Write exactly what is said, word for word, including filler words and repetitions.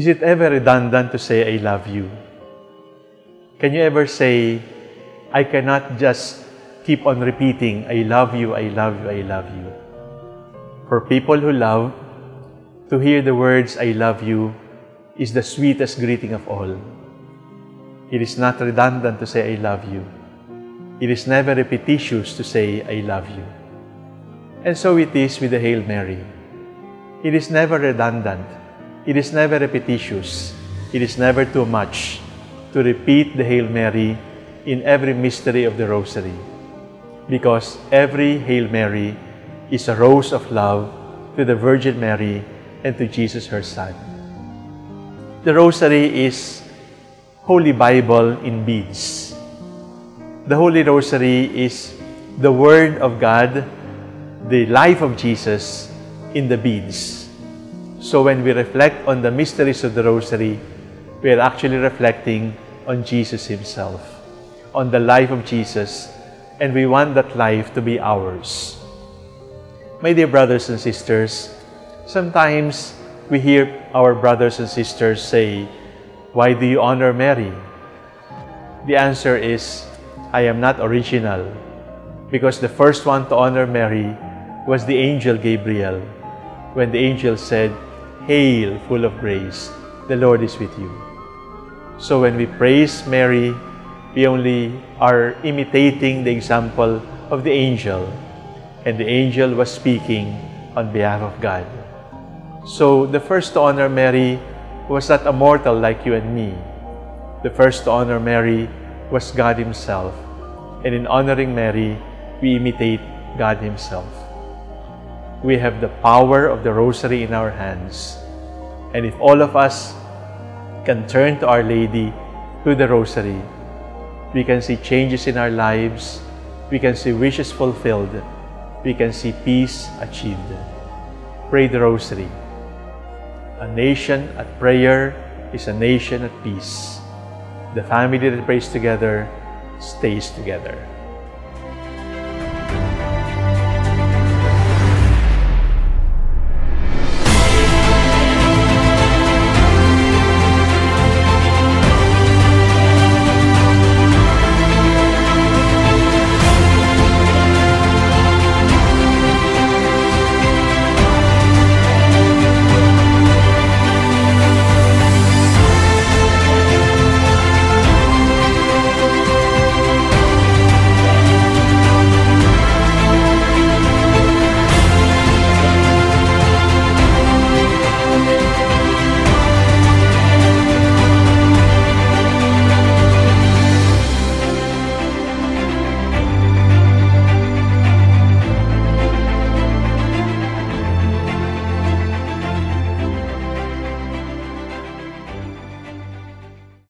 Is it ever redundant to say, I love you? Can you ever say, I cannot just keep on repeating, I love you, I love you, I love you? For people who love, to hear the words, I love you, is the sweetest greeting of all. It is not redundant to say, I love you. It is never repetitious to say, I love you. And so it is with the Hail Mary. It is never redundant. It is never repetitious. It is never too much to repeat the Hail Mary in every mystery of the Rosary, because every Hail Mary is a rose of love to the Virgin Mary and to Jesus, her Son. The Rosary is Holy Bible in beads. The Holy Rosary is the Word of God, the life of Jesus in the beads. So when we reflect on the mysteries of the Rosary, we are actually reflecting on Jesus himself, on the life of Jesus, and we want that life to be ours. My dear brothers and sisters, sometimes we hear our brothers and sisters say, why do you honor Mary? The answer is, I am not original, because the first one to honor Mary was the angel Gabriel, when the angel said, Hail, full of grace, the Lord is with you. So when we praise Mary, we only are imitating the example of the angel, and the angel was speaking on behalf of God. So the first to honor Mary was not a mortal like you and me. The first to honor Mary was God himself. And in honoring Mary, we imitate God himself. We have the power of the Rosary in our hands. And if all of us can turn to Our Lady through the Rosary, we can see changes in our lives, we can see wishes fulfilled, we can see peace achieved. Pray the Rosary. A nation at prayer is a nation at peace. The family that prays together stays together.